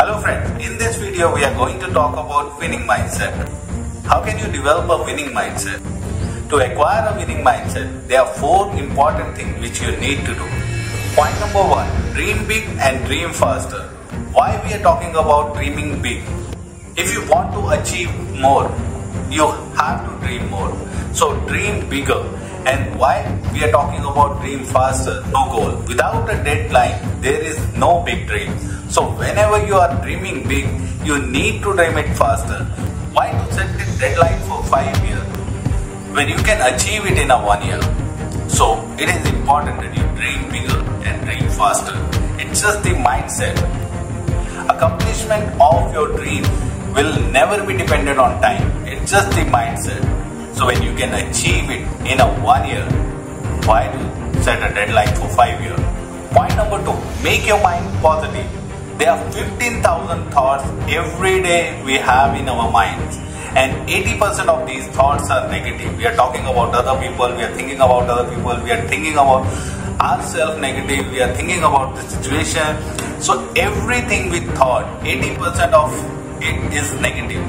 Hello friend, in this video we are going to talk about winning mindset. How can you develop a winning mindset? To acquire a winning mindset, there are four important things which you need to do. Point number one, dream big and dream faster. Why we are talking about dreaming big? If you want to achieve more, you have to dream more. So dream bigger. And why we are talking about dream faster? No goal. Without a deadline, there is no big dream. So whenever you are dreaming big, you need to dream it faster. Why to set a deadline for 5 years when you can achieve it in a 1 year? So it is important that you dream bigger and dream faster. It's just the mindset. Accomplishment of your dream will never be dependent on time. It's just the mindset. So when you can achieve it in a 1 year, why do set a deadline for 5 years? Point number two, make your mind positive. There are 15,000 thoughts every day we have in our minds, and 80% of these thoughts are negative. We are talking about other people, we are thinking about other people, we are thinking about ourselves negative, we are thinking about the situation. So everything we thought, 80% of it is negative.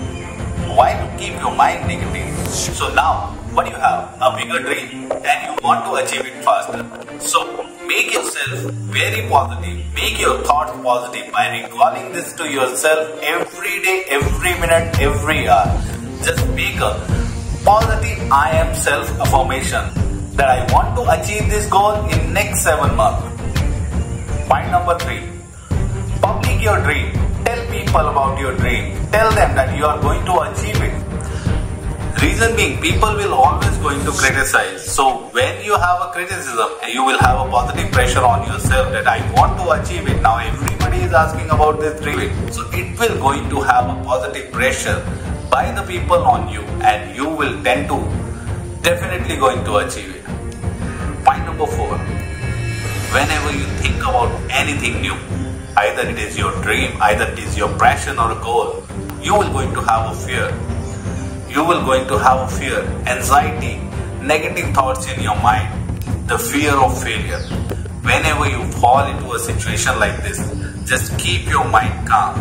Why to keep your mind negative? So now, what you have? A bigger dream and you want to achieve it faster. So make yourself very positive. Make your thoughts positive by recalling this to yourself every day, every minute, every hour. Just make a positive I am self-affirmation that I want to achieve this goal in next 7 months. Point number three, public your dream. Tell people about your dream. Tell them that you are going to achieve it. Reason being, people will always going to criticize. So when you have a criticism, you will have a positive pressure on yourself that I want to achieve it. Now everybody is asking about this dream. So it will going to have a positive pressure by the people on you, and you will tend to definitely going to achieve it. Point number four, whenever you think about anything new, either it is your dream, either it is your passion or goal, you will going to have a fear. You will going to have a fear, anxiety, negative thoughts in your mind, the fear of failure. Whenever you fall into a situation like this, just keep your mind calm,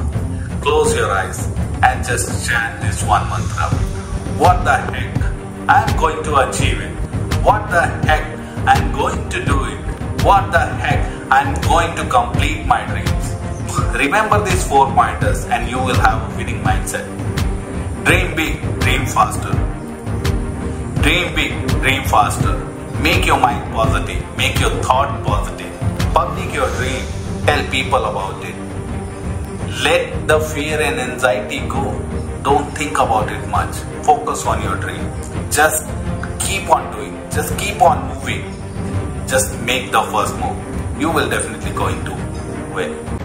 close your eyes and just chant this one mantra. What the heck? I am going to achieve it. What the heck? I am going to do it. What the heck, I'm going to complete my dreams. Remember these 4 pointers and you will have a winning mindset. Dream big, dream faster. Dream big, dream faster. Make your mind positive, make your thought positive. Public your dream, tell people about it. Let the fear and anxiety go. Don't think about it much. Focus on your dream. Just keep on doing, just keep on moving. Just make the first move. You will definitely going to win.